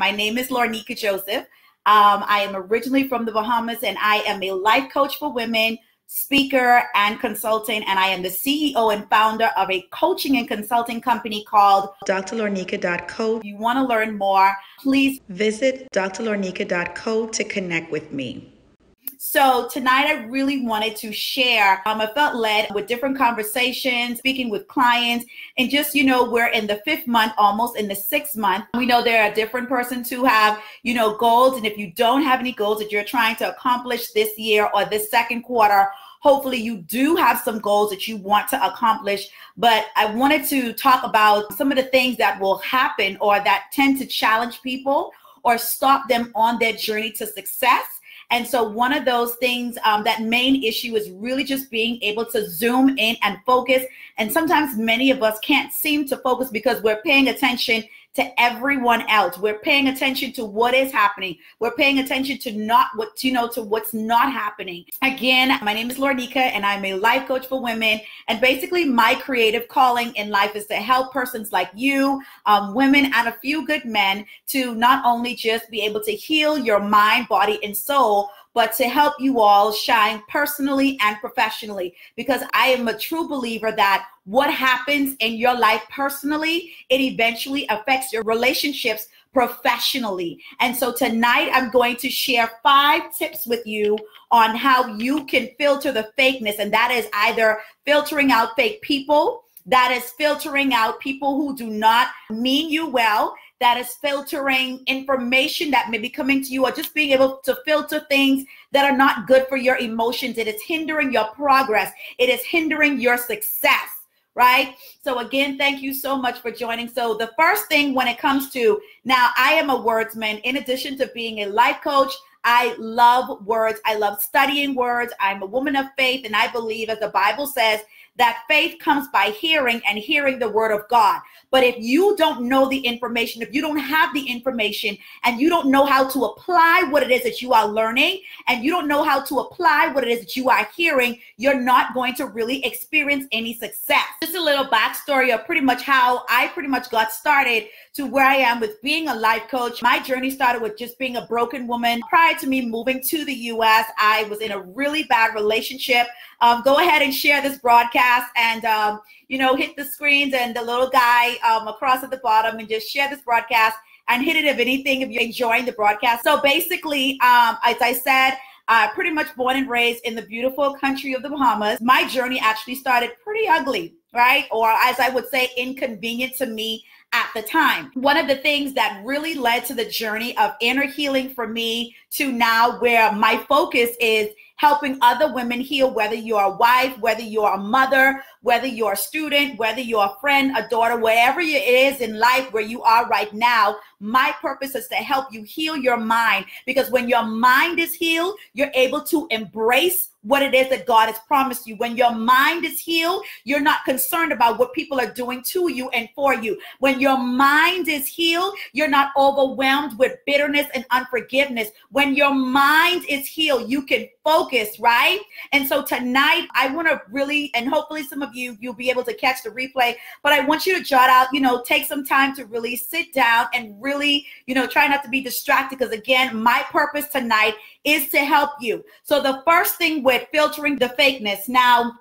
My name is Lorneka Joseph. I am originally from the Bahamas, and I am a life coach for women, speaker, and consultant. And I am the CEO and founder of a coaching and consulting company called DrLorneka.co. If you want to learn more, please visit DrLorneka.co to connect with me. So tonight I really wanted to share, I felt led with different conversations, speaking with clients, and just, you know, we're in the 5th month, almost in the 6th month. We know there are different persons who have, you know, goals. And if you don't have any goals that you're trying to accomplish this year or this second quarter, hopefully you do have some goals that you want to accomplish. But I wanted to talk about some of the things that will happen or that tend to challenge people or stop them on their journey to success. And so one of those things, that main issue is really just being able to zoom in and focus. And sometimes many of us can't seem to focus because we're paying attention to everyone else. We're paying attention to what is happening. We're paying attention to what's not happening. Again, my name is Lorneka, and I'm a life coach for women. And basically my creative calling in life is to help persons like you, women, and a few good men to not only just be able to heal your mind, body, and soul, but to help you all shine personally and professionally. Because I am a true believer that what happens in your life personally, it eventually affects your relationships professionally. And so tonight I'm going to share 5 tips with you on how you can filter the fakeness. And that is either filtering out fake people, that is filtering out people who do not mean you well, that is filtering information that may be coming to you, or just being able to filter things that are not good for your emotions. It is hindering your progress. It is hindering your success, right? So again, thank you so much for joining. So the first thing when it comes to, now I am a wordsman. In addition to being a life coach, I love words. I love studying words. I'm a woman of faith, and I believe, as the Bible says, that faith comes by hearing, and hearing the word of God. But if you don't know the information, if you don't have the information, and you don't know how to apply what it is that you are learning, and you don't know how to apply what it is that you are hearing, you're not going to really experience any success. Just a little backstory of pretty much how I pretty much got started to where I am with being a life coach. My journey started with just being a broken woman. Prior to me moving to the U.S., I was in a really bad relationship. Go ahead and share this broadcast, and you know, hit the screens and the little guy across at the bottom, and just share this broadcast and hit it if anything, if you're enjoying the broadcast. So basically, as I said, pretty much born and raised in the beautiful country of the Bahamas. My journey actually started pretty ugly, right? Or as I would say, inconvenient to me at the time. One of the things that really led to the journey of inner healing for me to now where my focus is helping other women heal, whether you're a wife, whether you're a mother, whether you're a student, whether you're a friend, a daughter, wherever it is in life where you are right now, my purpose is to help you heal your mind. Because when your mind is healed, you're able to embrace what it is that God has promised you. When your mind is healed, you're not concerned about what people are doing to you and for you. When your mind is healed, you're not overwhelmed with bitterness and unforgiveness. When your mind is healed, you can focus, right? And so tonight, I want to really, and hopefully some of you, you'll be able to catch the replay, but I want you to jot out, you know, take some time to really sit down and really, you know, try not to be distracted, because again, my purpose tonight is to help you. So the first thing with filtering the fakeness. Now,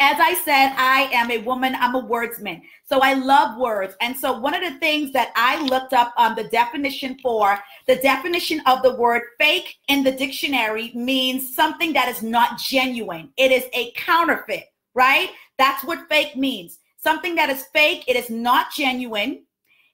as I said, I am a woman, I'm a wordsman. So I love words. And so one of the things that I looked up on the definition of the word fake in the dictionary means something that is not genuine. It is a counterfeit, right? That's what fake means. Something that is fake, it is not genuine.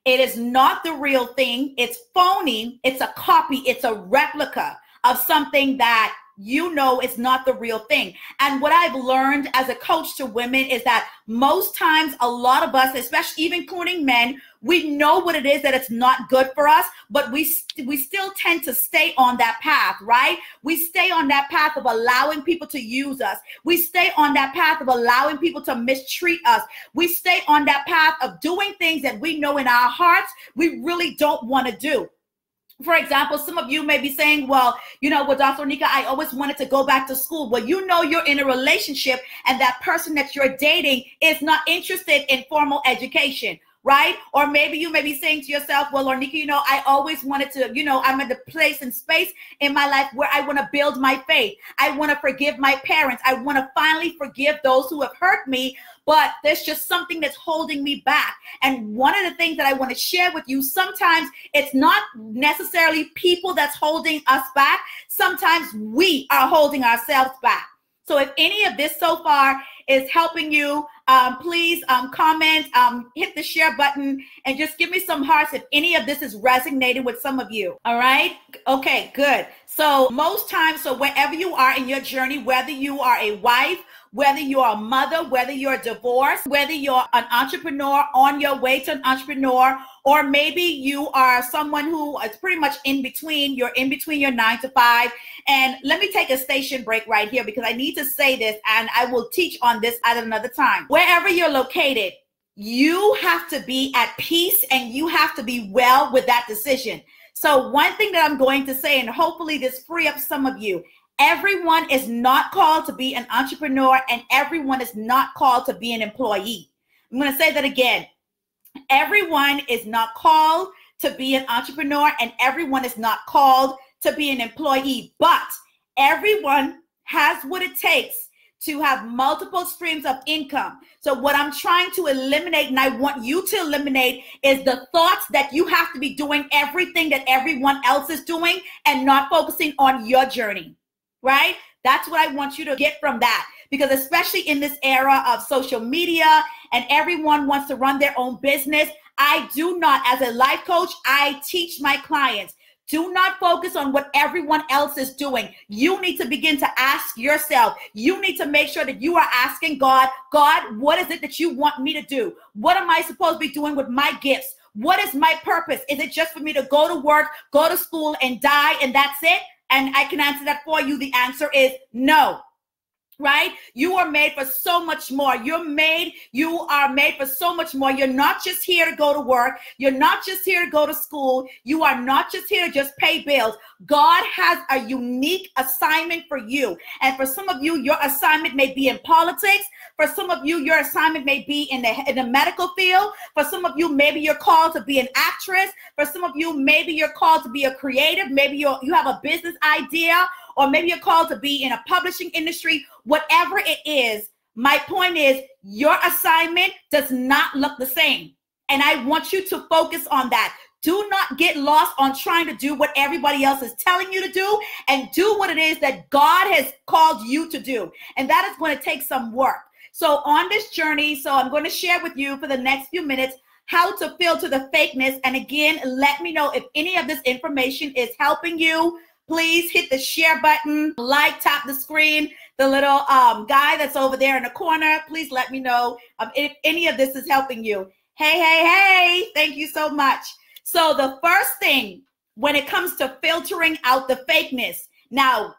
It is not the real thing. It's phony. It's a copy. It's a replica of something that you know it's not the real thing. And what I've learned as a coach to women is that most times, a lot of us, especially even including men, we know what it is that it's not good for us, but we still tend to stay on that path, right? We stay on that path of allowing people to use us. We stay on that path of allowing people to mistreat us. We stay on that path of doing things that we know in our hearts we really don't want to do. For example, some of you may be saying, well, you know, well, Dr. Lorneka, I always wanted to go back to school. Well, you know, you're in a relationship and that person that you're dating is not interested in formal education. right? Or maybe you may be saying to yourself, well, Lorneka, you know, I always wanted to, you know, I'm at the place and space in my life where I want to build my faith. I want to forgive my parents. I want to finally forgive those who have hurt me, but there's just something that's holding me back. And one of the things that I want to share with you, sometimes it's not necessarily people that's holding us back. Sometimes we are holding ourselves back. So if any of this so far is helping you, please comment, hit the share button, and just give me some hearts if any of this is resonating with some of you. All right? Okay, good. So most times, so wherever you are in your journey, whether you are a wife, whether you're a mother, whether you're divorced, whether you're an entrepreneur, on your way to an entrepreneur, or maybe you are someone who is pretty much in between, you're in between your 9 to 5. And let me take a station break right here because I need to say this, and I will teach on this at another time. Wherever you're located, you have to be at peace and you have to be well with that decision. So one thing that I'm going to say, and hopefully this free up some of you, everyone is not called to be an entrepreneur and everyone is not called to be an employee. I'm going to say that again. Everyone is not called to be an entrepreneur and everyone is not called to be an employee, but everyone has what it takes to have multiple streams of income. So what I'm trying to eliminate, and I want you to eliminate, is the thoughts that you have to be doing everything that everyone else is doing and not focusing on your journey. Right? That's what I want you to get from that, because especially in this era of social media and everyone wants to run their own business, I do not, as a life coach, I teach my clients, do not focus on what everyone else is doing. You need to begin to ask yourself. You need to make sure that you are asking God, God, what is it that you want me to do? What am I supposed to be doing with my gifts? What is my purpose? Is it just for me to go to work, go to school, and die, and that's it? And I can answer that for you. The answer is no, right? You are made for so much more. You are made for so much more. You're not just here to go to work. You're not just here to go to school. You are not just here to just pay bills. God has a unique assignment for you. And for some of you, your assignment may be in politics. For some of you, your assignment may be in the medical field. For some of you, maybe you're called to be an actress. For some of you, maybe you're called to be a creative. Maybe you have a business idea, or maybe you're called to be in a publishing industry. Whatever it is, my point is your assignment does not look the same. And I want you to focus on that. Do not get lost on trying to do what everybody else is telling you to do, and do what it is that God has called you to do. And that is going to take some work. So on this journey, so I'm going to share with you for the next few minutes how to filter the fakeness. And again, let me know if any of this information is helping you. Please hit the share button, like, tap the screen, the little guy that's over there in the corner. Please let me know if any of this is helping you. Hey, hey, hey, thank you so much. So the first thing when it comes to filtering out the fakeness. Now,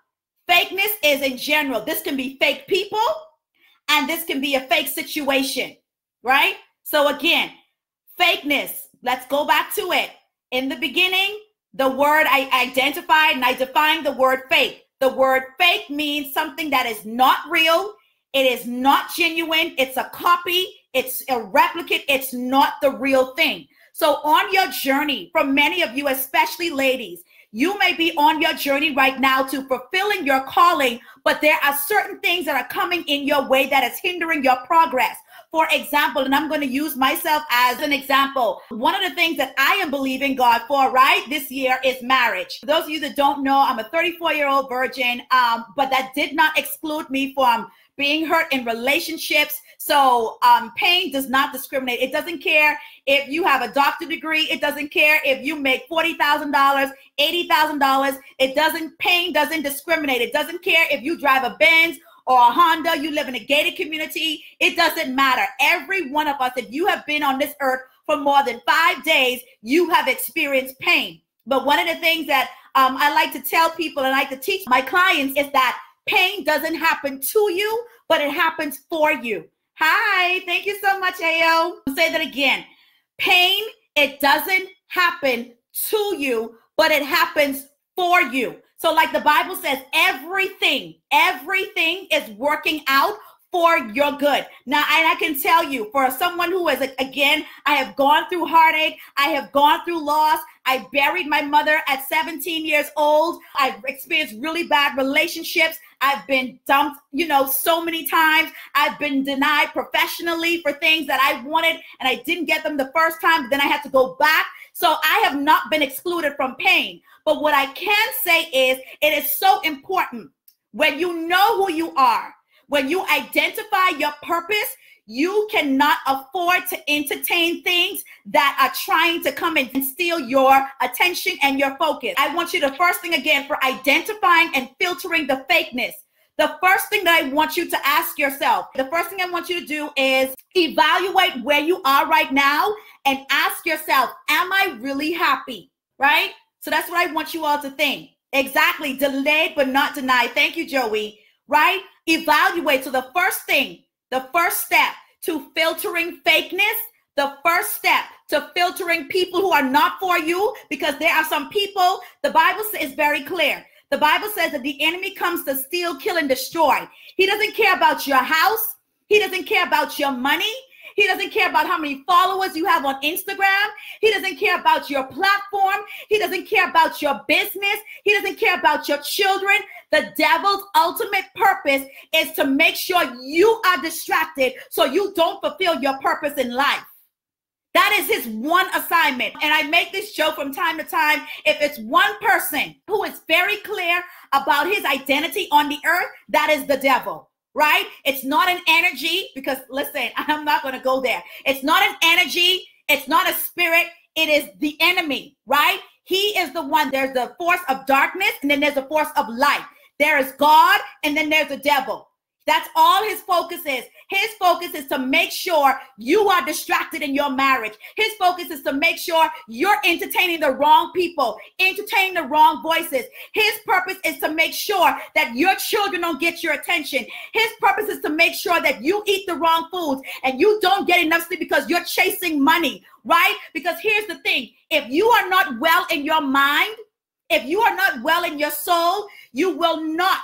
fakeness is in general. This can be fake people, and this can be a fake situation, right? So again, fakeness, let's go back to it. In the beginning, the word I identified and I defined the word fake. The word fake means something that is not real. It is not genuine. It's a copy. It's a replicate. It's not the real thing. So on your journey, for many of you, especially ladies, you may be on your journey right now to fulfilling your calling, but there are certain things that are coming in your way that is hindering your progress. For example, and I'm going to use myself as an example, one of the things that I am believing God for right this year is marriage. For those of you that don't know, I'm a 34-year-old virgin, but that did not exclude me from being hurt in relationships. So pain does not discriminate. It doesn't care if you have a doctorate degree. It doesn't care if you make $40,000, $80,000. Pain doesn't discriminate. It doesn't care if you drive a Benz or a Honda, you live in a gated community. It doesn't matter. Every one of us, if you have been on this earth for more than 5 days, you have experienced pain. But one of the things that I like to tell people and I like to teach my clients is that pain doesn't happen to you, but it happens for you. Hi, thank you so much, Ayo. I'll say that again. Pain, it doesn't happen to you, but it happens for you. So like the Bible says, everything is working out for your good. Now, and I can tell you, for someone who is, again, I have gone through heartache. I have gone through loss. I buried my mother at 17 years old. I've experienced really bad relationships. I've been dumped, so many times. I've been denied professionally for things that I wanted, and I didn't get them the first time, but then I had to go back. So I have not been excluded from pain. But what I can say is, it is so important when you know who you are, when you identify your purpose, you cannot afford to entertain things that are trying to come and steal your attention and your focus. I want you to, first thing again, for identifying and filtering the fakeness, the first thing that I want you to ask yourself, the first thing I want you to do is evaluate where you are right now and ask yourself, am I really happy, right? So that's what I want you all to think. Exactly, delayed but not denied. Thank you, Joey, right? Evaluate. So the first thing, the first step to filtering fakeness, the first step to filtering people who are not for you, because there are some people, the Bible is very clear. The Bible says that the enemy comes to steal, kill, and destroy. He doesn't care about your house. He doesn't care about your money. He doesn't care about how many followers you have on Instagram. He doesn't care about your platform. He doesn't care about your business. He doesn't care about your children. The devil's ultimate purpose is to make sure you are distracted so you don't fulfill your purpose in life. That is his one assignment. And I make this joke from time to time. If it's one person who is very clear about his identity on the earth, that is the devil. Right? It's not an energy, because listen, I'm not going to go there. It's not an energy. It's not a spirit. It is the enemy, right? He is the one. There's the force of darkness, and then there's the force of light. There is God, and then there's the devil. That's all his focus is. His focus is to make sure you are distracted in your marriage. His focus is to make sure you're entertaining the wrong people, entertaining the wrong voices. His purpose is to make sure that your children don't get your attention. His purpose is to make sure that you eat the wrong foods and you don't get enough sleep because you're chasing money, right? Because here's the thing. If you are not well in your mind, if you are not well in your soul, you will not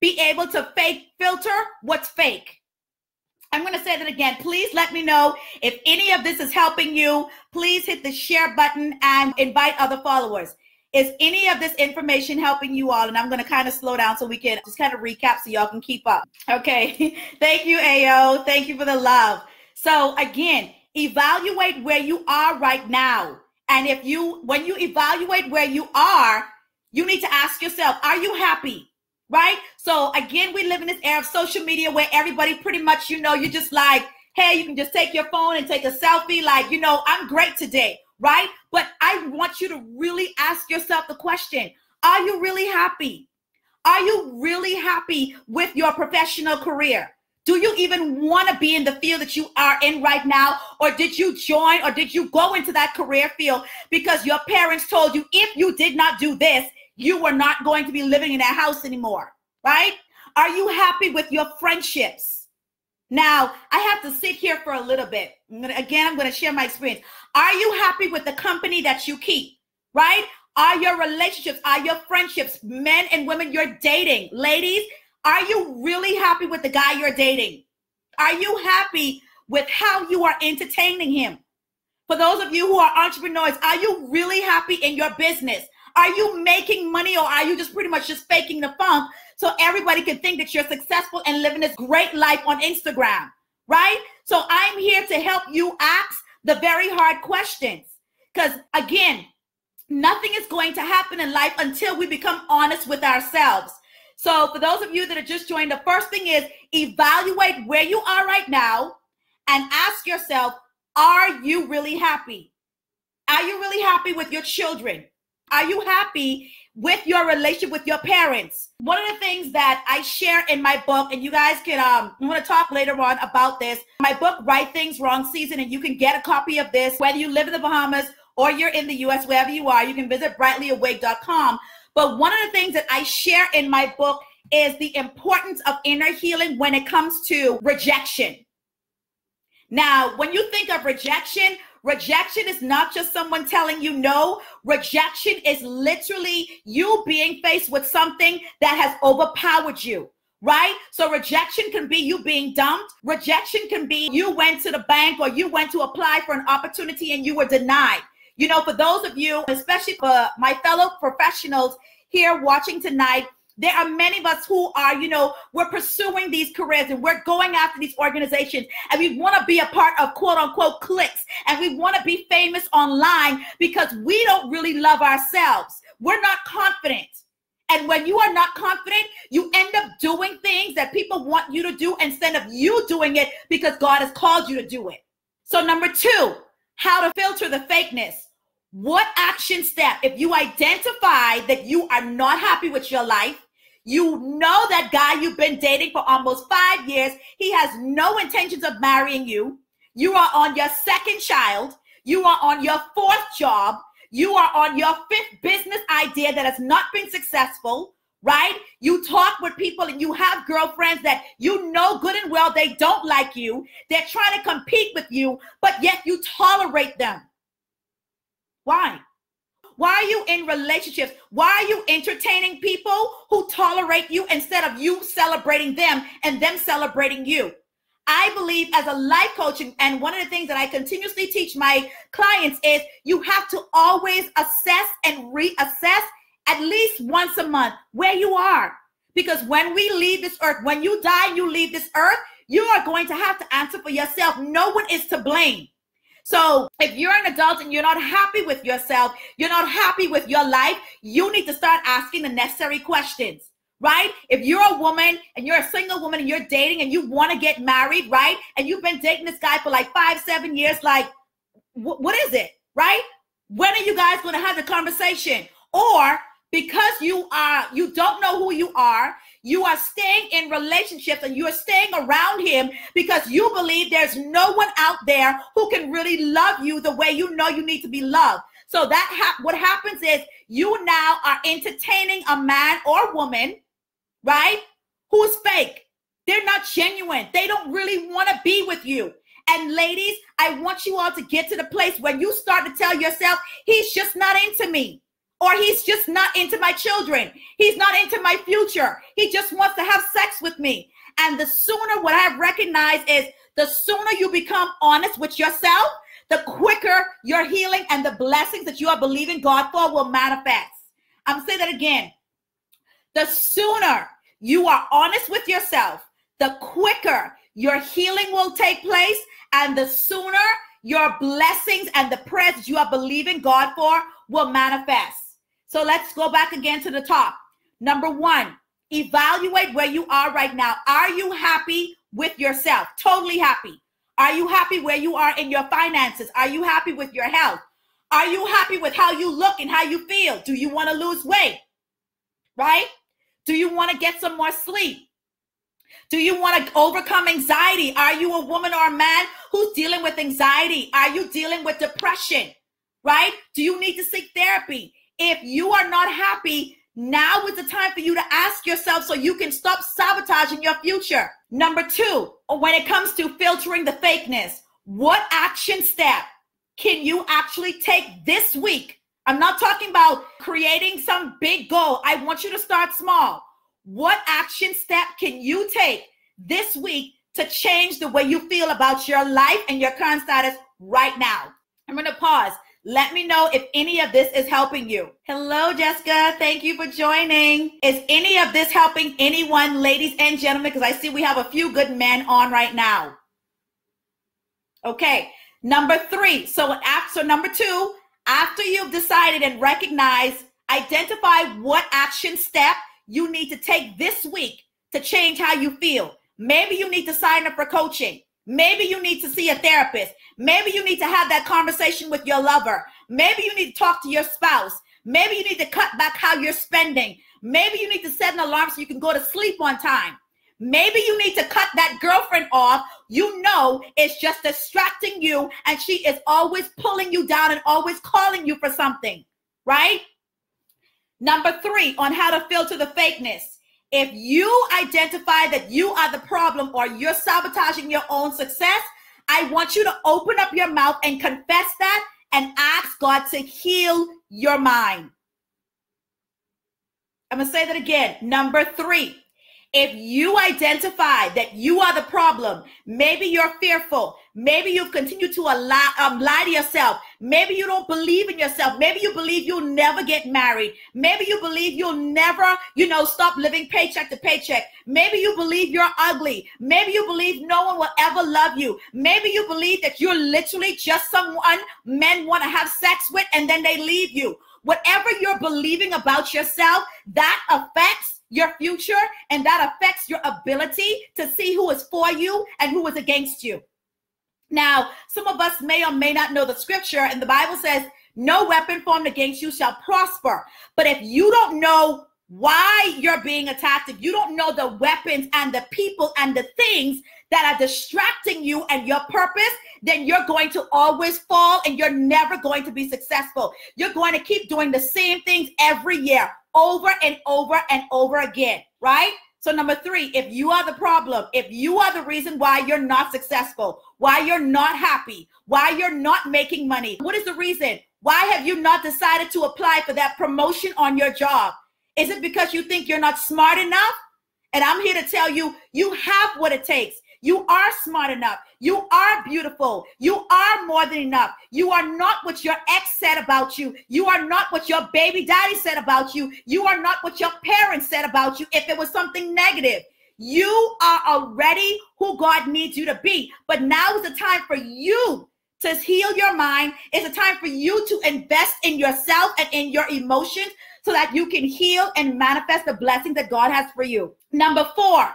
be able to filter what's fake. I'm going to say that again. Please let me know if any of this is helping you. Please hit the share button and invite other followers. Is any of this information helping you all? And I'm going to kind of slow down so we can just kind of recap so y'all can keep up. Okay. Thank you, AO. Thank you for the love. So again, evaluate where you are right now. And if you, when you evaluate where you are, you need to ask yourself, are you happy? Right? So again, we live in this era of social media where everybody pretty much, you're just like, hey, you can just take your phone and take a selfie. Like, I'm great today. Right? But I want you to really ask yourself the question, are you really happy? Are you really happy with your professional career? Do you even want to be in the field that you are in right now? Or did you join or did you go into that career field because your parents told you if you did not do this, you were not going to be living in that house anymore, right? Are you happy with your friendships? Now, I have to sit here for a little bit. I'm going to share my experience. Are you happy with the company that you keep, right? Are your relationships, are your friendships, men and women you're dating? Ladies, are you really happy with the guy you're dating? Are you happy with how you are entertaining him? For those of you who are entrepreneurs, are you really happy in your business? Are you making money, or are you just pretty much just faking the funk so everybody can think that you're successful and living this great life on Instagram, right? So I'm here to help you ask the very hard questions, because again, nothing is going to happen in life until we become honest with ourselves. So for those of you that are just joining, the first thing is evaluate where you are right now and ask yourself, are you really happy? Are you really happy with your children? Are you happy with your relationship with your parents? One of the things that I share in my book, and you guys can, I'm going to talk later on about this. My book, Right Things Wrong Season, and you can get a copy of this. Whether you live in the Bahamas or you're in the U.S., wherever you are, you can visit brightlyawake.com. But one of the things that I share in my book is the importance of inner healing when it comes to rejection. Now, when you think of rejection, rejection is not just someone telling you no. Rejection is literally you being faced with something that has overpowered you. right? So rejection can be you being dumped. Rejection can be you went to the bank or you went to apply for an opportunity and you were denied. You know, for those of you, especially for my fellow professionals here watching tonight, there are many of us who are, you know, we're pursuing these careers and we're going after these organizations and we want to be a part of quote unquote clicks and we want to be famous online because we don't really love ourselves. We're not confident. And when you are not confident, you end up doing things that people want you to do instead of you doing it because God has called you to do it. So number 2, how to filter the fakeness. What action step, if you identify that you are not happy with your life, you know that guy you've been dating for almost 5 years, he has no intentions of marrying you, you are on your 2nd child, you are on your 4th job, you are on your 5th business idea that has not been successful, right? You talk with people and you have girlfriends that you know good and well they don't like you. They're trying to compete with you, but yet you tolerate them. Why? Why are you in relationships? Why are you entertaining people who tolerate you instead of you celebrating them and them celebrating you? I believe as a life coach, and one of the things that I continuously teach my clients is you have to always assess and reassess at least once a month where you are. Because when we leave this earth, when you die and you leave this earth, you are going to have to answer for yourself. No one is to blame. So if you're an adult and you're not happy with yourself, you're not happy with your life, you need to start asking the necessary questions. Right? If you're a woman and you're a single woman and you're dating and you want to get married, right? And you've been dating this guy for like 5, 7 years, like, what is it? Right? When are you guys going to have the conversation? Or because you don't know who you are staying in relationships and you are staying around him because you believe there's no one out there who can really love you the way you know you need to be loved. So what happens is you now are entertaining a man or woman, right, who's fake. They're not genuine. They don't really want to be with you. And ladies, I want you all to get to the place where you start to tell yourself, he's just not into me, or he's just not into my children. He's not into my future. He just wants to have sex with me. And the sooner, what I've recognized is the sooner you become honest with yourself, the quicker your healing and the blessings that you are believing God for will manifest. I'm going to say that again. The sooner you are honest with yourself, the quicker your healing will take place, and the sooner your blessings and the prayers you are believing God for will manifest. So let's go back again to the top. Number 1, evaluate where you are right now. Are you happy with yourself? Totally happy. Are you happy where you are in your finances? Are you happy with your health? Are you happy with how you look and how you feel? Do you want to lose weight? Right? Do you want to get some more sleep? Do you want to overcome anxiety? Are you a woman or a man who's dealing with anxiety? Are you dealing with depression? Right? Do you need to seek therapy? If you are not happy, now is the time for you to ask yourself so you can stop sabotaging your future. Number 2, when it comes to filtering the fakeness, what action step can you actually take this week? I'm not talking about creating some big goal. I want you to start small. What action step can you take this week to change the way you feel about your life and your current status right now? I'm going to pause. Let me know if any of this is helping you. Hello, Jessica. Thank you for joining. Is any of this helping anyone, ladies and gentlemen? Because I see we have a few good men on right now. Okay. Number 3. So number 2, after you've decided and recognized, identify what action step you need to take this week to change how you feel. Maybe you need to sign up for coaching. Maybe you need to see a therapist. Maybe you need to have that conversation with your lover. Maybe you need to talk to your spouse. Maybe you need to cut back how you're spending. Maybe you need to set an alarm so you can go to sleep on time. Maybe you need to cut that girlfriend off. You know it's just distracting you and she is always pulling you down and always calling you for something, right? Number 3, on how to filter the fakeness. If you identify that you are the problem or you're sabotaging your own success, I want you to open up your mouth and confess that and ask God to heal your mind. I'm going to say that again. Number 3, If you identify that you are the problem, maybe you're fearful, maybe you've continued to lie to yourself, maybe you don't believe in yourself, maybe you believe you'll never get married, maybe you believe you'll never, stop living paycheck to paycheck, maybe you believe you're ugly, maybe you believe no one will ever love you, maybe you believe that you're literally just someone men want to have sex with and then they leave you. Whatever you're believing about yourself, that affects your future, and that affects your ability to see who is for you and who is against you. Now, some of us may or may not know the scripture, and the Bible says, no weapon formed against you shall prosper. But if you don't know why you're being attacked, if you don't know the weapons and the people and the things that are distracting you and your purpose, then you're going to always fall and you're never going to be successful. You're going to keep doing the same things every year, over and over and over again, right? So number three, if you are the problem, if you are the reason why you're not successful, why you're not happy, why you're not making money, what is the reason? Why have you not decided to apply for that promotion on your job? Is it because you think you're not smart enough? And I'm here to tell you, you have what it takes. You are smart enough. You are beautiful. You are more than enough. You are not what your ex said about you. You are not what your baby daddy said about you. You are not what your parents said about you if it was something negative. You are already who God needs you to be. But now is the time for you to heal your mind. It's a time for you to invest in yourself and in your emotions so that you can heal and manifest the blessings that God has for you. Number four,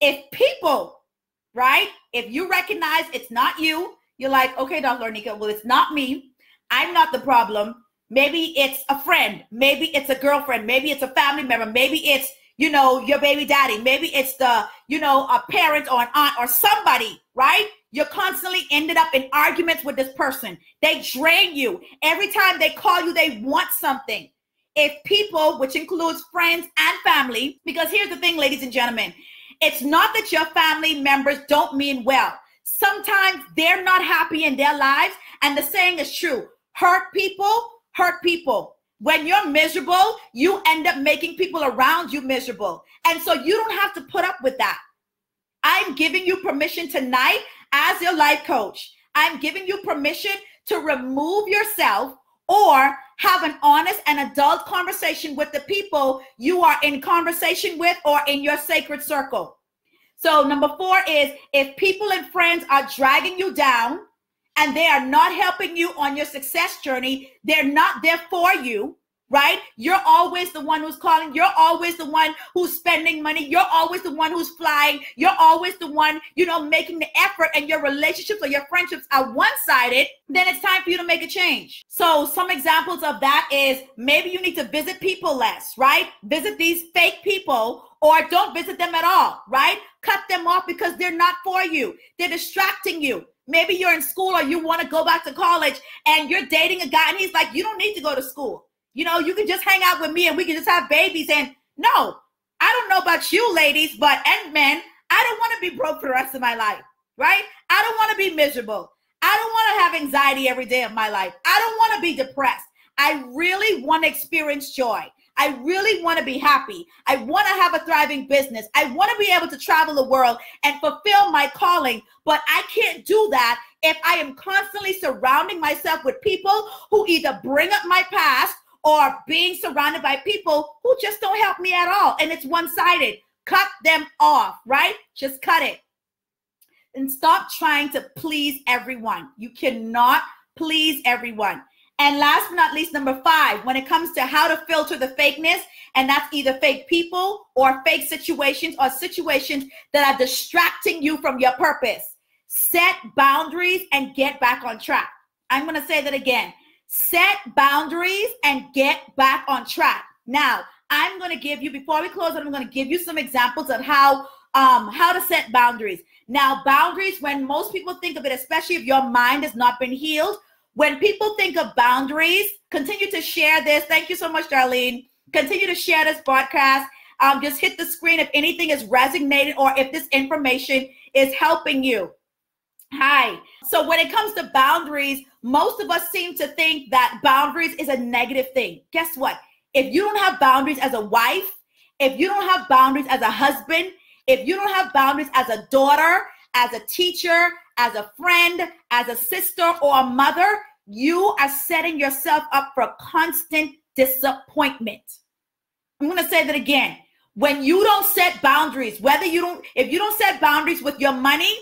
if people... right? If you recognize it's not you, you're like, okay, Dr. Lorneka, well, it's not me. I'm not the problem. Maybe it's a friend. Maybe it's a girlfriend. Maybe it's a family member. Maybe it's, your baby daddy. Maybe it's the, a parent or an aunt or somebody, right? You're constantly ended up in arguments with this person. They drain you. Every time they call you, they want something. If people, which includes friends and family, because here's the thing, ladies and gentlemen, it's not that your family members don't mean well. Sometimes they're not happy in their lives, and the saying is true. Hurt people hurt people. When you're miserable, you end up making people around you miserable. And so you don't have to put up with that. I'm giving you permission tonight as your life coach. I'm giving you permission to remove yourself or have an honest and adult conversation with the people you are in conversation with or in your sacred circle. So number four is, if people and friends are dragging you down and they are not helping you on your success journey, they're not there for you, right? You're always the one who's calling. You're always the one who's spending money. You're always the one who's flying. You're always the one, making the effort, and your relationships or your friendships are one-sided, then it's time for you to make a change. So some examples of that is maybe you need to visit people less, right? Visit these fake people or don't visit them at all, right? Cut them off because they're not for you. They're distracting you. Maybe you're in school or you want to go back to college and you're dating a guy and he's like, you don't need to go to school. You can just hang out with me and we can just have babies. And no, I don't know about you ladies, and men, I don't want to be broke for the rest of my life, right? I don't want to be miserable. I don't want to have anxiety every day of my life. I don't want to be depressed. I really want to experience joy. I really want to be happy. I want to have a thriving business. I want to be able to travel the world and fulfill my calling, but I can't do that if I am constantly surrounding myself with people who either bring up my past or being surrounded by people who just don't help me at all, and it's one-sided. Cut them off, right? Just cut it. And stop trying to please everyone. You cannot please everyone. And last but not least, number five, when it comes to how to filter the fakeness, and that's either fake people or fake situations or situations that are distracting you from your purpose. Set boundaries and get back on track. I'm going to say that again. Set boundaries and get back on track. Now, I'm going to give you, before we close, I'm going to give you some examples of how to set boundaries. Now, boundaries, when most people think of it, especially if your mind has not been healed, when people think of boundaries, continue to share this. Thank you so much, Darlene. Continue to share this podcast. Just hit the screen if anything is resonating or if this information is helping you. Hi. So when it comes to boundaries, most of us seem to think that boundaries is a negative thing. Guess what? If you don't have boundaries as a wife, if you don't have boundaries as a husband, if you don't have boundaries as a daughter, as a teacher, as a friend, as a sister or a mother, you are setting yourself up for constant disappointment. I'm going to say that again. When you don't set boundaries, whether you don't, if you don't set boundaries with your money,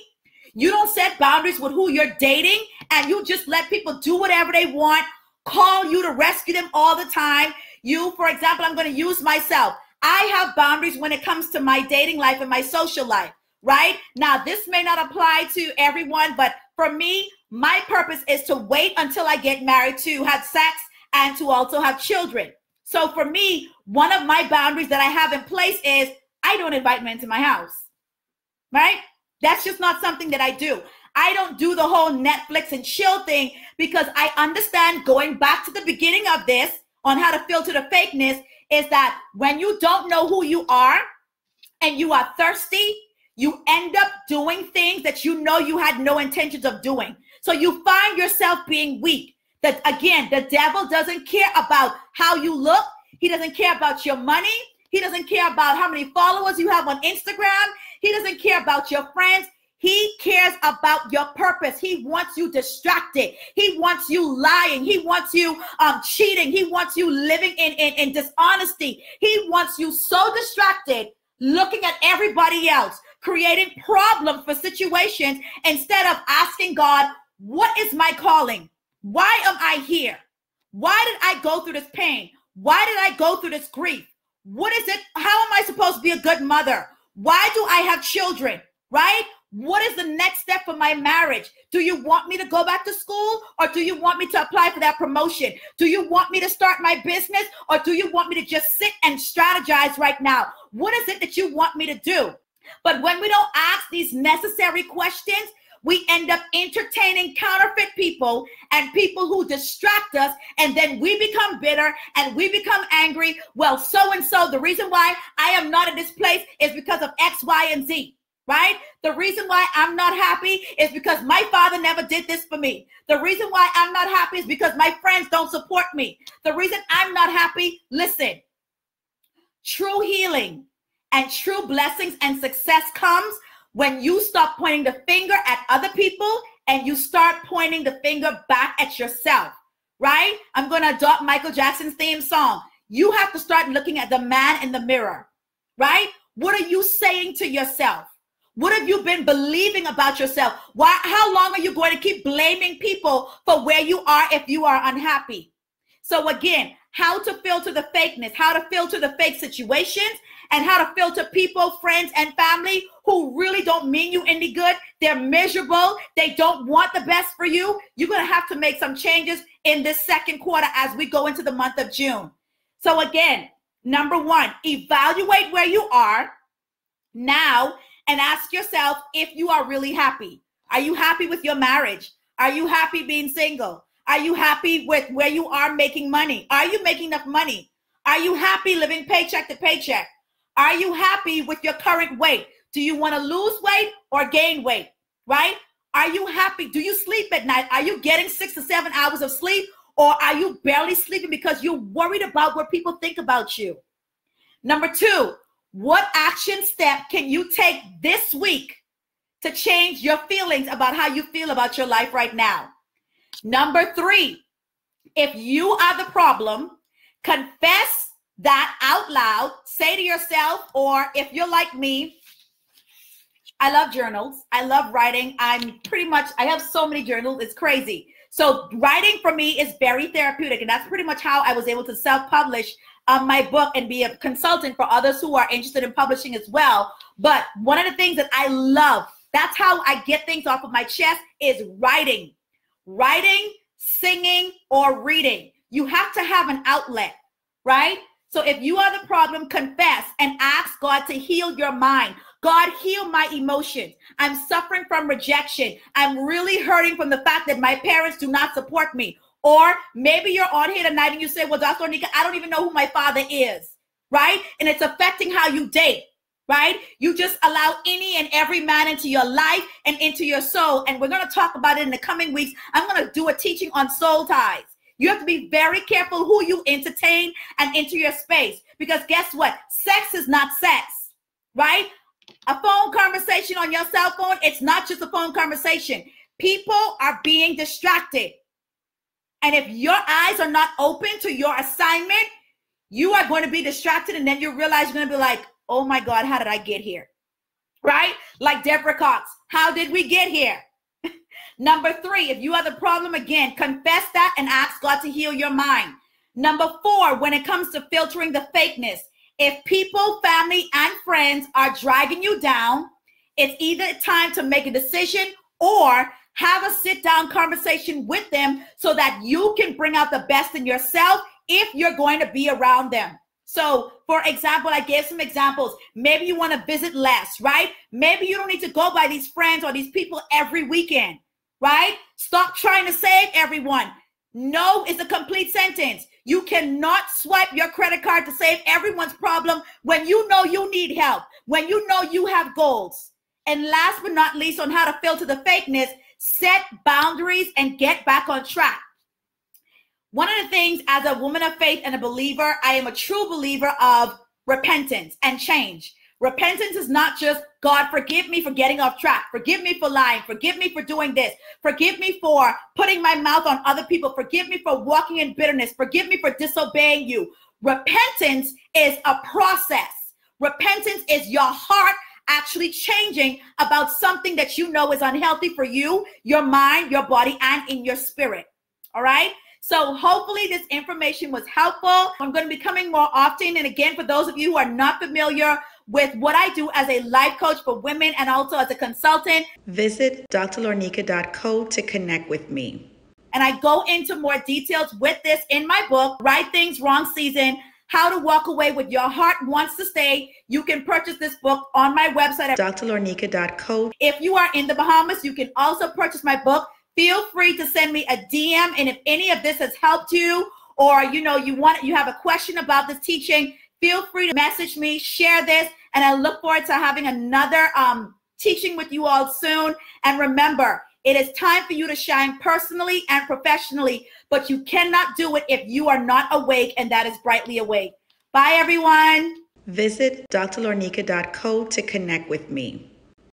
you don't set boundaries with who you're dating, and you just let people do whatever they want, call you to rescue them all the time. You, for example, I'm going to use myself. I have boundaries when it comes to my dating life and my social life, right? Now, this may not apply to everyone, but for me, my purpose is to wait until I get married to have sex and to also have children. So for me, one of my boundaries that I have in place is I don't invite men to my house, right? That's just not something that I do. I don't do the whole Netflix and chill thing, because I understand, going back to the beginning of this on how to filter the fakeness, is that when you don't know who you are and you are thirsty, you end up doing things that you know you had no intentions of doing. So you find yourself being weak. That again, the devil doesn't care about how you look. He doesn't care about your money. He doesn't care about how many followers you have on Instagram. He doesn't care about your friends. He cares about your purpose. He wants you distracted. He wants you lying. He wants you cheating. He wants you living in dishonesty. He wants you so distracted, looking at everybody else, creating problems for situations instead of asking God, what is my calling? Why am I here? Why did I go through this pain? Why did I go through this grief? What is it? How am I supposed to be a good mother? Why do I have children, right? What is the next step for my marriage? Do you want me to go back to school, or do you want me to apply for that promotion? Do you want me to start my business, or do you want me to just sit and strategize right now? What is it that you want me to do? But when we don't ask these necessary questions, we end up entertaining counterfeit people and people who distract us, and then we become bitter and we become angry. Well, so-and-so, the reason why I am not in this place is because of X, Y, and Z. Right? The reason why I'm not happy is because my father never did this for me. The reason why I'm not happy is because my friends don't support me. The reason I'm not happy, listen, true healing and true blessings and success comes when you stop pointing the finger at other people and you start pointing the finger back at yourself, right? I'm going to adopt Michael Jackson's theme song. You have to start looking at the man in the mirror, right? What are you saying to yourself? What have you been believing about yourself? Why? How long are you going to keep blaming people for where you are if you are unhappy? So again, how to filter the fakeness, how to filter the fake situations, and how to filter people, friends, and family who really don't mean you any good. They're miserable. They don't want the best for you. You're going to have to make some changes in this second quarter as we go into the month of June. So again, number one, evaluate where you are now and ask yourself if you are really happy. Are you happy with your marriage? Are you happy being single? Are you happy with where you are making money? Are you making enough money? Are you happy living paycheck to paycheck? Are you happy with your current weight? Do you want to lose weight or gain weight, right? Are you happy? Do you sleep at night? Are you getting 6 to 7 hours of sleep, or are you barely sleeping because you're worried about what people think about you? Number two, what action step can you take this week to change your feelings about how you feel about your life right now? Number three, if you are the problem, confess that out loud. Say to yourself, or if you're like me, I love journals. I love writing. I have so many journals. It's crazy. So writing for me is very therapeutic, and that's pretty much how I was able to self-publish my book and be a consultant for others who are interested in publishing as well. But one of the things that I love, that's how I get things off of my chest, is writing. Writing, singing, or reading. You have to have an outlet, right? So if you are the problem, confess and ask God to heal your mind. God, heal my emotions. I'm suffering from rejection. I'm really hurting from the fact that my parents do not support me. Or maybe you're on here tonight and you say, well, Dr. Lorneka, I don't even know who my father is, right? And it's affecting how you date, right? You just allow any and every man into your life and into your soul. And we're going to talk about it in the coming weeks. I'm going to do a teaching on soul ties. You have to be very careful who you entertain and enter your space, because guess what? Sex is not sex, right? A phone conversation on your cell phone, it's not just a phone conversation. People are being distracted. And if your eyes are not open to your assignment, you are going to be distracted, and then you realize you're going to be like, oh my God, how did I get here? Right? Like Deborah Cox, how did we get here? Number 3, if you are the problem, again, confess that and ask God to heal your mind. Number 4, when it comes to filtering the fakeness, if people, family, and friends are dragging you down, it's either time to make a decision or have a sit-down conversation with them so that you can bring out the best in yourself if you're going to be around them. So, for example, I gave some examples. Maybe you want to visit less, right? Maybe you don't need to go by these friends or these people every weekend, right? Stop trying to save everyone. No is a complete sentence. You cannot swipe your credit card to save everyone's problem when you know you need help, when you know you have goals. And last but not least, on how to filter the fakeness, set boundaries and get back on track. One of the things, as a woman of faith and a believer, I am a true believer of repentance and change. Repentance is not just, God, forgive me for getting off track. Forgive me for lying. Forgive me for doing this. Forgive me for putting my mouth on other people. Forgive me for walking in bitterness. Forgive me for disobeying you. Repentance is a process. Repentance is your heart actually changing about something that you know is unhealthy for you, your mind, your body, and in your spirit. All right? So hopefully this information was helpful. I'm going to be coming more often. And again, for those of you who are not familiar with what I do as a life coach for women and also as a consultant, visit DrLorneka.co to connect with me. And I go into more details with this in my book, Right Things Wrong Season, How to Walk Away With Your Heart Wants to Stay. You can purchase this book on my website at DrLorneka.co. If you are in the Bahamas, you can also purchase my book. Feel free to send me a DM. And if any of this has helped you, or you have a question about this teaching, feel free to message me, share this, and I look forward to having another teaching with you all soon. And remember, it is time for you to shine personally and professionally, but you cannot do it if you are not awake, and that is brightly awake. Bye, everyone. Visit DrLorneka.co to connect with me.